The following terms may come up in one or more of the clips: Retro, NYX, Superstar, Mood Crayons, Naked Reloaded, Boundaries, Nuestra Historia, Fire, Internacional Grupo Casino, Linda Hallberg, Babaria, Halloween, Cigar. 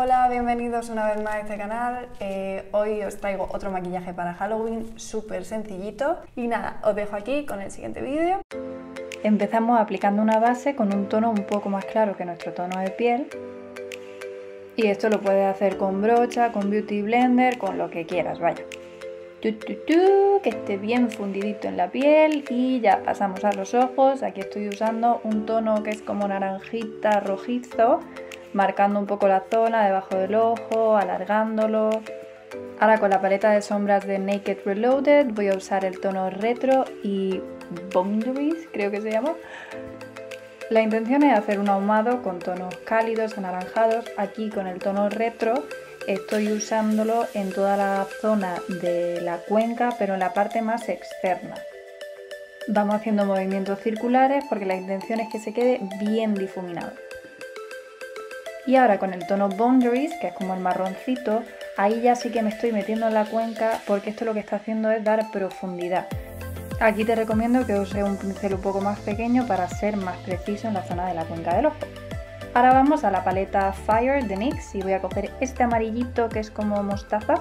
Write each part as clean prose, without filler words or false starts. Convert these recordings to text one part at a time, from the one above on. Hola, bienvenidos una vez más a este canal. Hoy os traigo otro maquillaje para Halloween súper sencillito y nada, os dejo aquí con el siguiente vídeo. Empezamos aplicando una base con un tono un poco más claro que nuestro tono de piel y esto lo puedes hacer con brocha, con beauty blender, con lo que quieras, vaya. Que esté bien fundidito en la piel y ya pasamos a los ojos. Aquí estoy usando un tono que es como naranjita rojizo, marcando un poco la zona debajo del ojo, alargándolo. Ahora con la paleta de sombras de Naked Reloaded voy a usar el tono Retro y Boundaries, creo que se llama. La intención es hacer un ahumado con tonos cálidos, anaranjados. Aquí con el tono Retro estoy usándolo en toda la zona de la cuenca, pero en la parte más externa. Vamos haciendo movimientos circulares porque la intención es que se quede bien difuminado. Y ahora con el tono Boundaries, que es como el marroncito, ahí ya sí que me estoy metiendo en la cuenca porque esto lo que está haciendo es dar profundidad. Aquí te recomiendo que uses un pincel un poco más pequeño para ser más preciso en la zona de la cuenca del ojo. Ahora vamos a la paleta Fire de NYX y voy a coger este amarillito que es como mostaza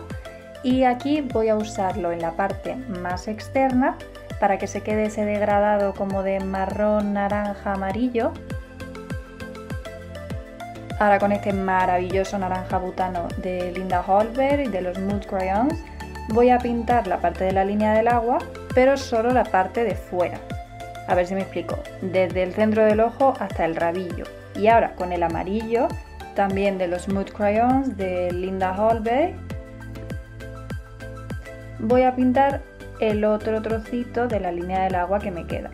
y aquí voy a usarlo en la parte más externa para que se quede ese degradado como de marrón, naranja, amarillo. Ahora con este maravilloso naranja butano de Linda Hallberg y de los Mood Crayons voy a pintar la parte de la línea del agua, pero solo la parte de fuera. A ver si me explico, desde el centro del ojo hasta el rabillo. Y ahora con el amarillo, también de los Mood Crayons de Linda Hallberg, voy a pintar el otro trocito de la línea del agua que me queda.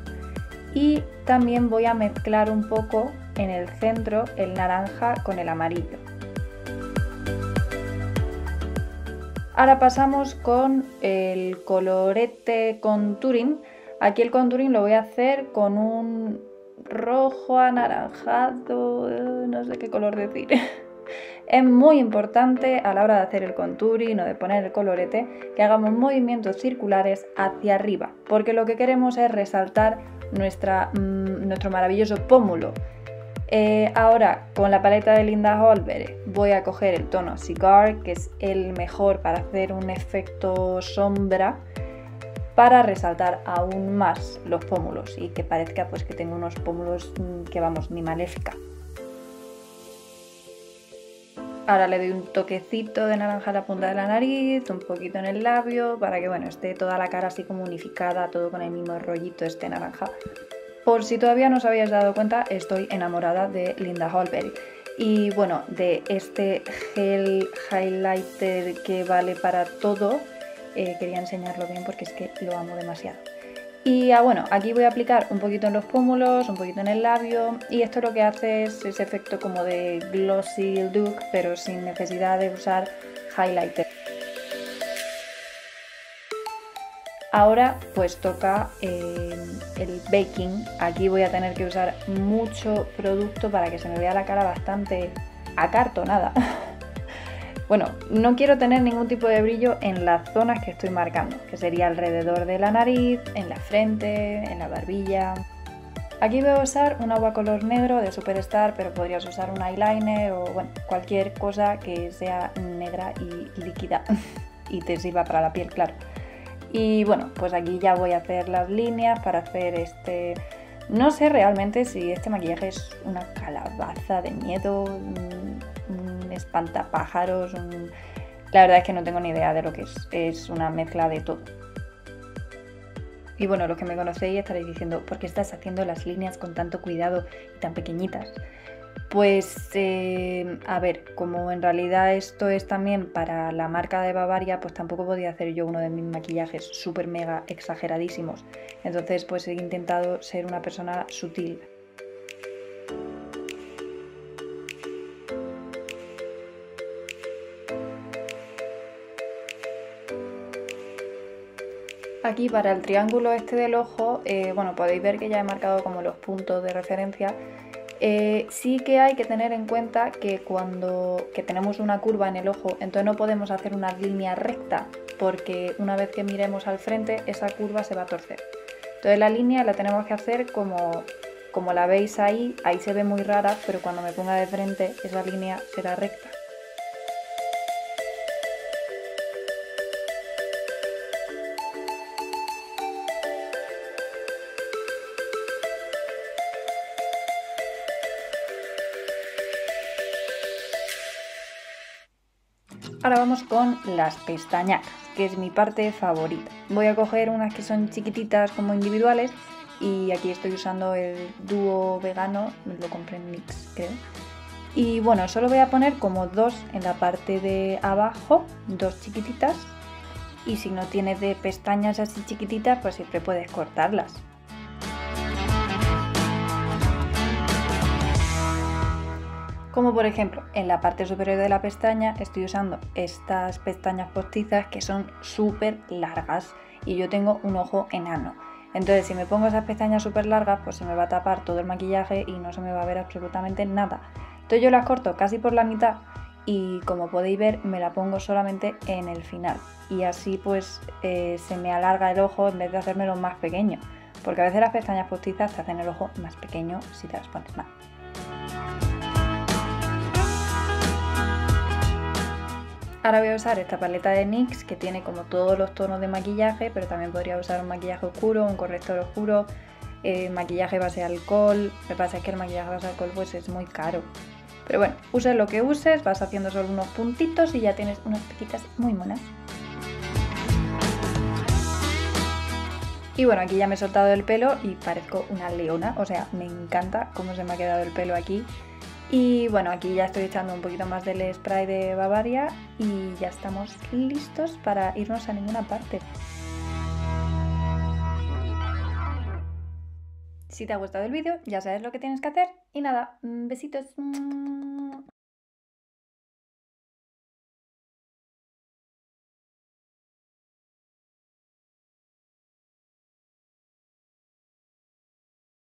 Y también voy a mezclar un poco en el centro el naranja con el amarillo. Ahora pasamos con el colorete contouring. Aquí el contouring lo voy a hacer con un rojo anaranjado, no sé qué color decir. Es muy importante a la hora de hacer el contouring o de poner el colorete que hagamos movimientos circulares hacia arriba, porque lo que queremos es resaltar nuestro maravilloso pómulo. Ahora con la paleta de Linda Hallberg voy a coger el tono Cigar, que es el mejor para hacer un efecto sombra para resaltar aún más los pómulos y que parezca pues que tengo unos pómulos que vamos, ni maléfica. Ahora le doy un toquecito de naranja a la punta de la nariz, un poquito en el labio para que bueno, esté toda la cara así como unificada, todo con el mismo rollito este naranja. Por si todavía no os habéis dado cuenta, estoy enamorada de Linda Hallberg y bueno, de este gel highlighter que vale para todo. Quería enseñarlo bien porque es que lo amo demasiado. Y bueno, aquí voy a aplicar un poquito en los pómulos, un poquito en el labio y esto lo que hace es ese efecto como de glossy look, pero sin necesidad de usar highlighter. Ahora pues toca el baking. Aquí voy a tener que usar mucho producto para que se me vea la cara bastante acartonada. Bueno, no quiero tener ningún tipo de brillo en las zonas que estoy marcando, que sería alrededor de la nariz, en la frente, en la barbilla. Aquí voy a usar un agua color negro de Superstar, pero podrías usar un eyeliner o bueno, cualquier cosa que sea negra y líquida y te sirva para la piel, claro. Y bueno, pues aquí ya voy a hacer las líneas para hacer este... No sé realmente si este maquillaje es una calabaza de miedo, un espantapájaros, La verdad es que no tengo ni idea de lo que es una mezcla de todo. Y bueno, los que me conocéis estaréis diciendo, ¿por qué estás haciendo las líneas con tanto cuidado y tan pequeñitas? Pues a ver, como en realidad esto es también para la marca de Babaria, pues tampoco podía hacer yo uno de mis maquillajes súper mega exageradísimos. Entonces pues he intentado ser una persona sutil. Aquí para el triángulo este del ojo, bueno, podéis ver que ya he marcado como los puntos de referencia. Sí que hay que tener en cuenta que cuando tenemos una curva en el ojo, entonces no podemos hacer una línea recta porque una vez que miremos al frente esa curva se va a torcer. Entonces la línea la tenemos que hacer como la veis ahí se ve muy rara, pero cuando me ponga de frente esa línea será recta. Ahora vamos con las pestañas, que es mi parte favorita. Voy a coger unas que son chiquititas como individuales y aquí estoy usando el dúo vegano, lo compré en NYX creo. Y bueno, solo voy a poner como dos en la parte de abajo, dos chiquititas. Y si no tienes de pestañas así chiquititas, pues siempre puedes cortarlas. Como por ejemplo, en la parte superior de la pestaña estoy usando estas pestañas postizas que son súper largas y yo tengo un ojo enano. Entonces si me pongo esas pestañas súper largas, pues se me va a tapar todo el maquillaje y no se me va a ver absolutamente nada. Entonces yo las corto casi por la mitad y como podéis ver me la pongo solamente en el final. Y así pues se me alarga el ojo en vez de hacérmelo más pequeño. Porque a veces las pestañas postizas te hacen el ojo más pequeño si te las pones mal. Ahora voy a usar esta paleta de NYX que tiene como todos los tonos de maquillaje, pero también podría usar un maquillaje oscuro, un corrector oscuro, maquillaje base alcohol. Lo que pasa es que el maquillaje base alcohol pues es muy caro. Pero bueno, uses lo que uses, vas haciendo solo unos puntitos y ya tienes unas pequitas muy monas. Y bueno, aquí ya me he soltado el pelo y parezco una leona, o sea, me encanta cómo se me ha quedado el pelo aquí. Y bueno, aquí ya estoy echando un poquito más del spray de Babaria y ya estamos listos para irnos a ninguna parte. Si te ha gustado el vídeo, ya sabes lo que tienes que hacer. Y nada, besitos.